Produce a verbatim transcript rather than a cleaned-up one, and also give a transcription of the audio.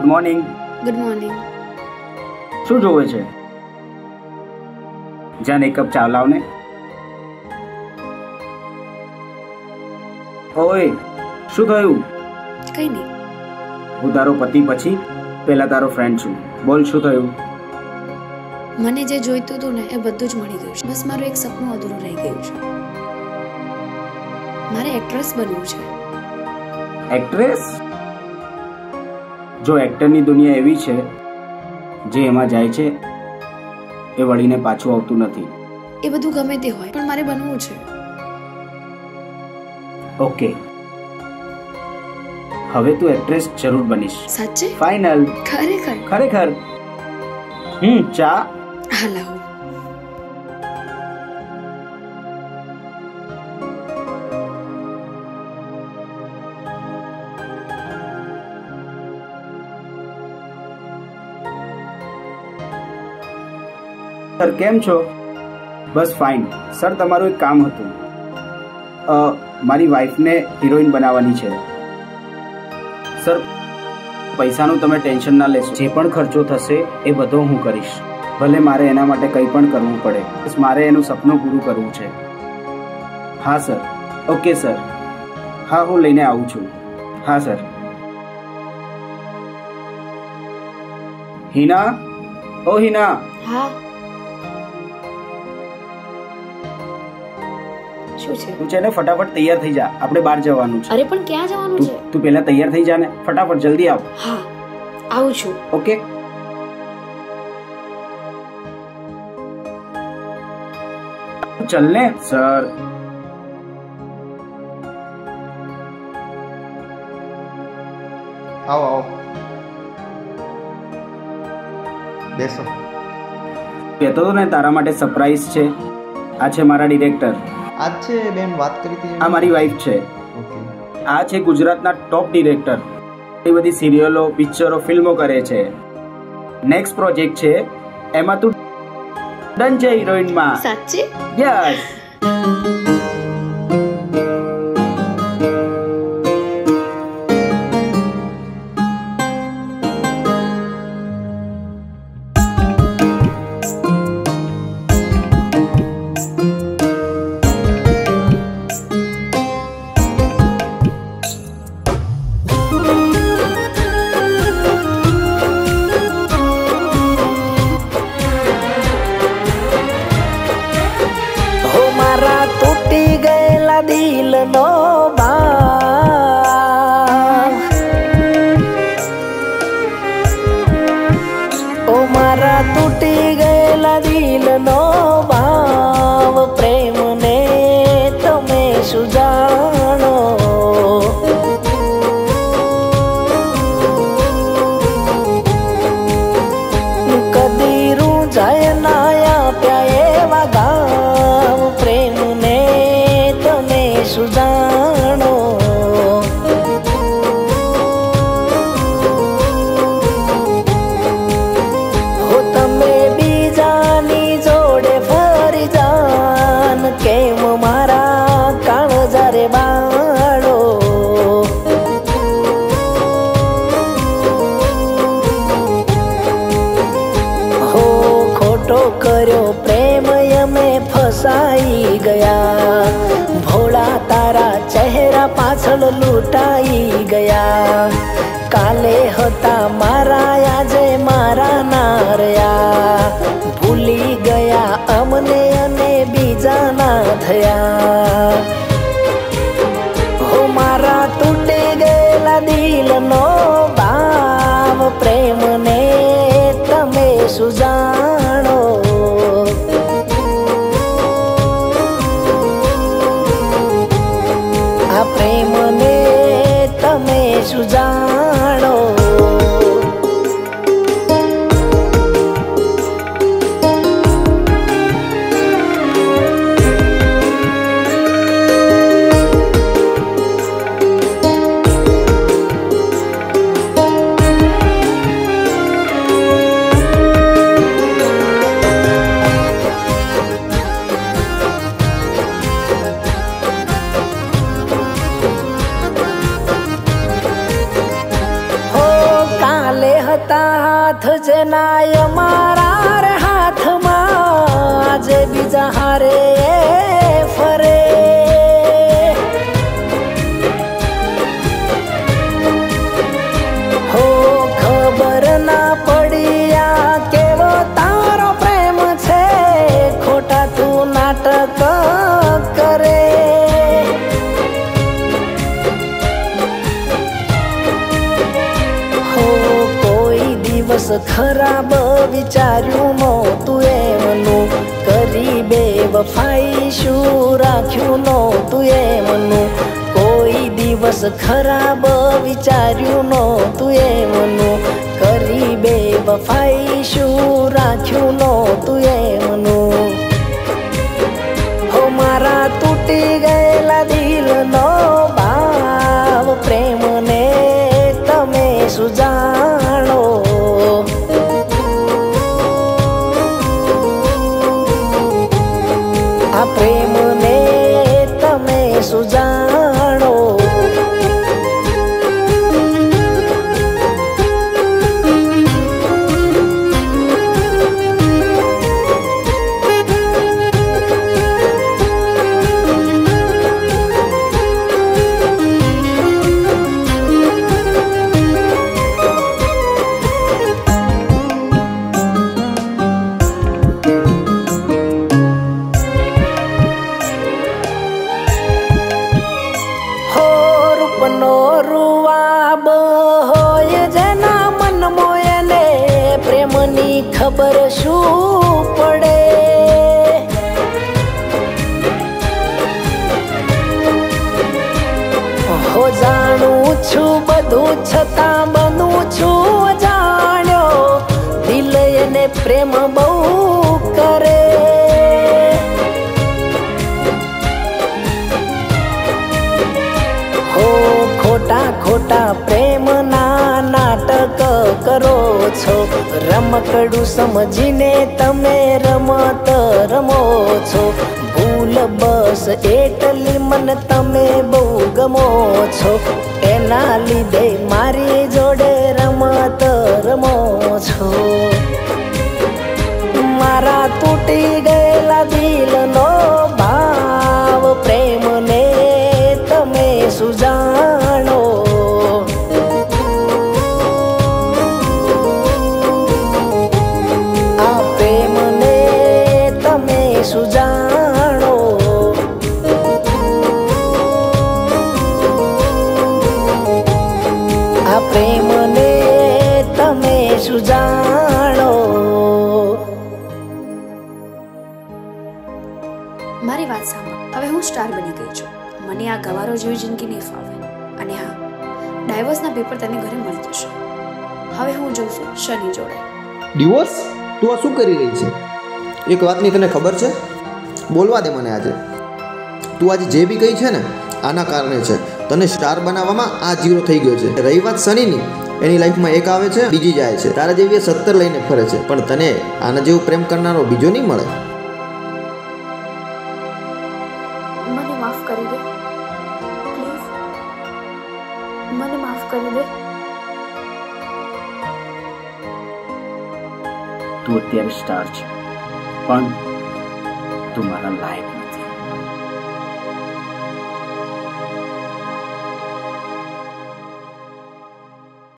Good morning good morning શું જોવે છે જાન એક કપ ચા લાવને ઓય શું થયું કઈ નહીં હું તારો પતિ પછી પહેલા તારો ફ્રેન્ડ છું બોલ શું થયું મને જે જોઈતું હતું ને એ બધું જ મળી ગયું છે બસ મારું એક સપનું અધૂરું રહી ગયું છે મારે એક્ટ્રેસ બનવું છે એક્ટ્રેસ जो एक्टर नी दुनिया एवी छे जे एमा जाय छे ए वळीने पाछुं आवतुं नथी ए बधुं गमे ते होय पण मारे बनवुं छे ओके हवे तू एक्ट्रेस जरूर बनीश साचे फाइनल खरेखर खरेखर हूं चा हालाओ सर केम छो बस फाइन सर तमारो एक काम हतुं मारी वाइफ ने हीरोइन बनावानी छे सर पैसानो तमे टेन्शन ना लेशो जे पण खर्चो थशे ए बधो हूँ करीश भले मारे एना माटे कंई पण करवुं पड़े बस मारे एनुं सपनुं पूरुं करवुं छे हाँ सर ओके सर हाँ हूँ लईने आऊं छुं हाँ सर हिना ओ हिना हाँ फटाफट तैयार थी जा अपने बाहर जवानू छे अरे पण क्या जवानू छे तू पहला तैयार थी जाने फटाफट जल्दी आव हाँ आऊ छू ओके चलने सर आओ आओ बेसो कहतो तो ने तारा माटे सरप्राइज छे आ छे मारा डायरेक्टर आज बेन बात करी थी हमारी वाइफ छे ओके आज है गुजरात ना टॉप डायरेक्टर ये बड़ी सीरियलो पिक्चरो फिल्मो करे छे नेक्स्ट प्रोजेक्ट छे एमा तू डन छे हीरोइन मा साच्ची यस दिल नो ओ मारा टूटी गयेला दिल नो भाव प्रेम ने तमे शु जाणो कदी रूंझाय नाया प्याये वागाव प्रेम शु जाणो हो तमे बीजानी जोड़े फरी जान केम मारा काळजा रे बाळो हो खोटो कर्यो प्रेम यमे फसाई गया तारा चेहरा पाछल लूटाई गया काले होता मारा आजे मारा नारया भूली गया अमने अने बीजा ना थया हो मारा टूटे गयेला दिल नो भाव प्रेम ने तमे शु जाणो प्रेम ने तमे शु जाणो હતા હાથ જેનાય મારા રે હાથમાં આજે બીજા હારે ફરે હો ખબર ના પડી આ કેવો તારો પ્રેમ છે ખોટા તું નાટક કરે खराब विचारू मो तू एमनु करी बेवफाई शू राख्यू नो तू एमनु कोई दिवस खराब विचारू नो तू एमनु करी बेवफाई शू राख्यू नो तू एमनु हो मारा तूटी गयेला दिल नो भाव प्रेम ने तमे शू जाणो प्रेम ने तमे शू जाणो खबर शू पड़े हो जाणू छू बधू छता बनू छू जाण्यो दिल एने प्रेम बहु करे हो खोटा खोटा प्रेम ना नाटक करो छो रमकड़ू समझीने तमे रमत रमो छो भूल बस एटली मन तमे बहु गमो छो एना लीधे मारी जोड़े रमत रमो छो मारा तूटी गयेला दिल नो भाव प्रेम ने तमे शू जाणो शू जाणो आ प्रेम ने तमे शू जाणो। मारी बात सांभळ हवे हूँ स्टार बनी गई छू मने आ गवारो जेवी जिंदगी नहीं फावे अने हाँ डाइवोर्स ना पेपर तने घरे मळी जशे हवे हूँ जोउं छूं शनी जोड़े डिवोर्स तू आ शुं करी रही छे एक बात नहीं तने खबर है बोलवा दे मने आजे तू आज जे भी कही है ने आना कारणे छे तने स्टार बनावामां आ जीरो थई गयो छे। रही बात सनी नी एनी लाइफ में एक आवे छे बीजी जाए छे तारा जेवी सत्तर लईने फरे छे पण तने आना जेवो प्रेम करनारो बीजो नहीं मळे। मने माफ करी दे प्लीज मने माफ करी दे। तू अत्यारे स्टार छे પણ તું મારા લાયક